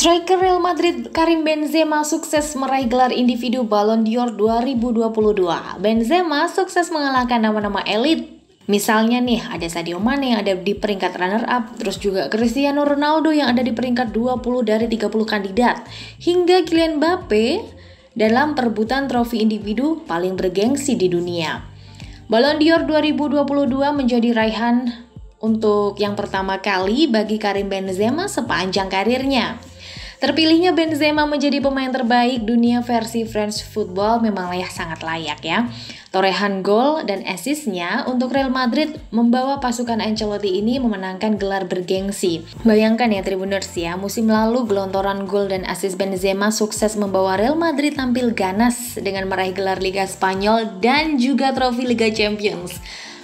Striker Real Madrid Karim Benzema sukses meraih gelar individu Ballon d'Or 2022. Benzema sukses mengalahkan nama-nama elit. Misalnya nih, ada Sadio Mane yang ada di peringkat runner-up, terus juga Cristiano Ronaldo yang ada di peringkat 20 dari 30 kandidat, hingga Kylian Mbappe dalam perebutan trofi individu paling bergengsi di dunia. Ballon d'Or 2022 menjadi raihan untuk yang pertama kali bagi Karim Benzema sepanjang karirnya. Terpilihnya Benzema menjadi pemain terbaik dunia versi French Football memang sangat layak ya. Torehan gol dan assistnya untuk Real Madrid membawa pasukan Ancelotti ini memenangkan gelar bergengsi. Bayangkan ya Tribuners ya, musim lalu gelontoran gol dan assist Benzema sukses membawa Real Madrid tampil ganas dengan meraih gelar Liga Spanyol dan juga trofi Liga Champions.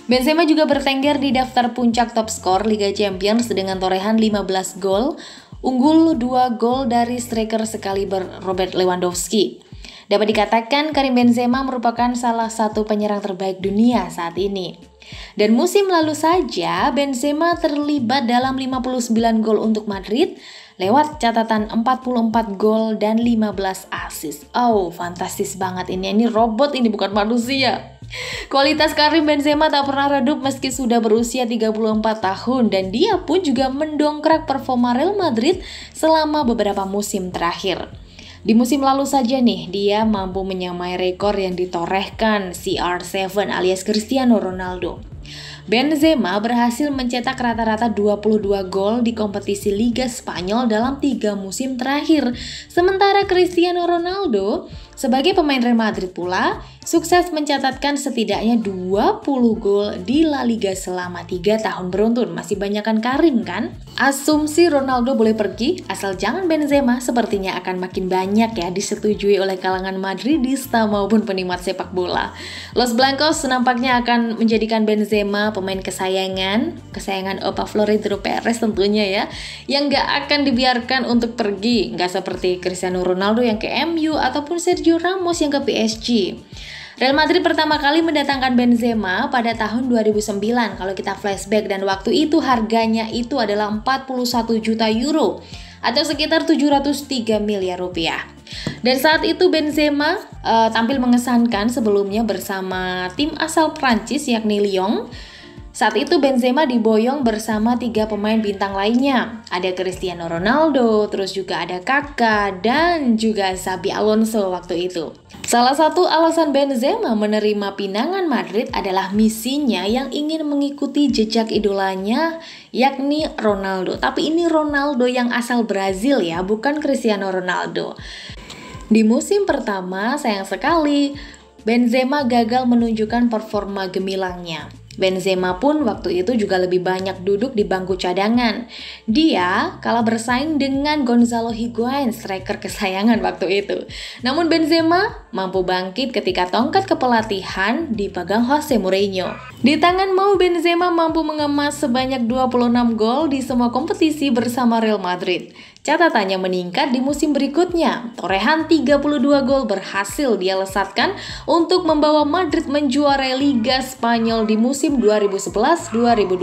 Benzema juga bertengger di daftar puncak top skor Liga Champions dengan torehan 15 gol, unggul 2 gol dari striker sekaliber Robert Lewandowski. Dapat dikatakan Karim Benzema merupakan salah satu penyerang terbaik dunia saat ini. Dan musim lalu saja Benzema terlibat dalam 59 gol untuk Madrid lewat catatan 44 gol dan 15 assist. Oh, fantastis banget ini robot, ini bukan manusia. Kualitas Karim Benzema tak pernah redup meski sudah berusia 34 tahun, dan dia pun juga mendongkrak performa Real Madrid selama beberapa musim terakhir. Di musim lalu saja nih, dia mampu menyamai rekor yang ditorehkan CR7 alias Cristiano Ronaldo. Benzema berhasil mencetak rata-rata 22 gol di kompetisi Liga Spanyol dalam 3 musim terakhir. Sementara Cristiano Ronaldo sebagai pemain Real Madrid pula sukses mencatatkan setidaknya 20 gol di La Liga selama 3 tahun beruntun. Masih banyakkan Karim kan? Asumsi Ronaldo boleh pergi asal jangan Benzema sepertinya akan makin banyak ya disetujui oleh kalangan Madridista maupun penikmat sepak bola. Los Blancos nampaknya akan menjadikan Benzema pemain kesayangan Opa Florentino Perez tentunya ya, yang gak akan dibiarkan untuk pergi, gak seperti Cristiano Ronaldo yang ke MU ataupun Sergio Ramos yang ke PSG. Real Madrid pertama kali mendatangkan Benzema pada tahun 2009 kalau kita flashback, dan waktu itu harganya itu adalah 41 juta euro atau sekitar 703 miliar rupiah. Dan saat itu Benzema tampil mengesankan sebelumnya bersama tim asal Prancis yakni Lyon. Saat itu Benzema diboyong bersama 3 pemain bintang lainnya. Ada Cristiano Ronaldo, terus juga ada Kaká, dan juga Xabi Alonso waktu itu. Salah satu alasan Benzema menerima pinangan Madrid adalah misinya yang ingin mengikuti jejak idolanya yakni Ronaldo. Tapi ini Ronaldo yang asal Brazil ya, bukan Cristiano Ronaldo. Di musim pertama, sayang sekali, Benzema gagal menunjukkan performa gemilangnya. Benzema pun waktu itu juga lebih banyak duduk di bangku cadangan. Dia kalah bersaing dengan Gonzalo Higuain, striker kesayangan waktu itu. Namun Benzema mampu bangkit ketika tongkat kepelatihan dipegang Jose Mourinho. Di tangan Mau, Benzema mampu mengemas sebanyak 26 gol di semua kompetisi bersama Real Madrid. Catatannya meningkat di musim berikutnya. Torehan 32 gol berhasil dia lesatkan untuk membawa Madrid menjuarai Liga Spanyol di musim 2011-2012.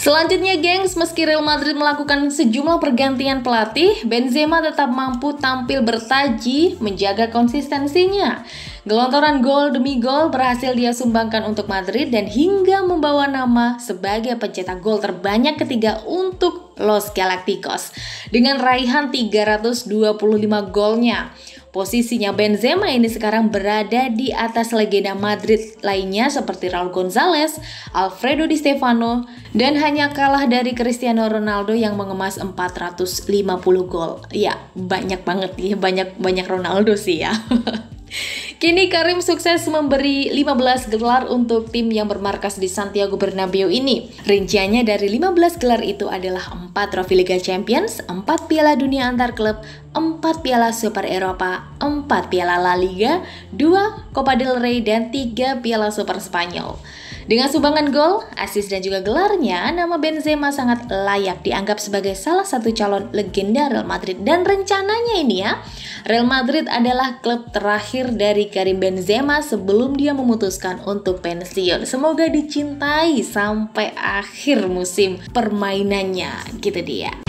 Selanjutnya gengs, meski Real Madrid melakukan sejumlah pergantian pelatih, Benzema tetap mampu tampil bertaji menjaga konsistensinya. Gelontoran gol demi gol berhasil dia sumbangkan untuk Madrid dan hingga membawa nama sebagai pencetak gol terbanyak ketiga untuk Los Galacticos dengan raihan 325 golnya. Posisinya Benzema ini sekarang berada di atas legenda Madrid lainnya seperti Raul Gonzalez, Alfredo Di Stefano, dan hanya kalah dari Cristiano Ronaldo yang mengemas 450 gol. Ya, banyak banget ya, banyak Ronaldo sih ya. Kini Karim sukses memberi 15 gelar untuk tim yang bermarkas di Santiago Bernabéu ini. Rinciannya dari 15 gelar itu adalah 4 trofi Liga Champions, 4 piala dunia antar klub, 4 piala Super Eropa, 4 piala La Liga, 2 Copa del Rey, dan 3 piala Super Spanyol. Dengan sumbangan gol, assist, dan juga gelarnya, nama Benzema sangat layak dianggap sebagai salah satu calon legenda Real Madrid. Dan rencananya ini ya, Real Madrid adalah klub terakhir dari Karim Benzema sebelum dia memutuskan untuk pensiun. Semoga dicintai sampai akhir musim permainannya, gitu dia.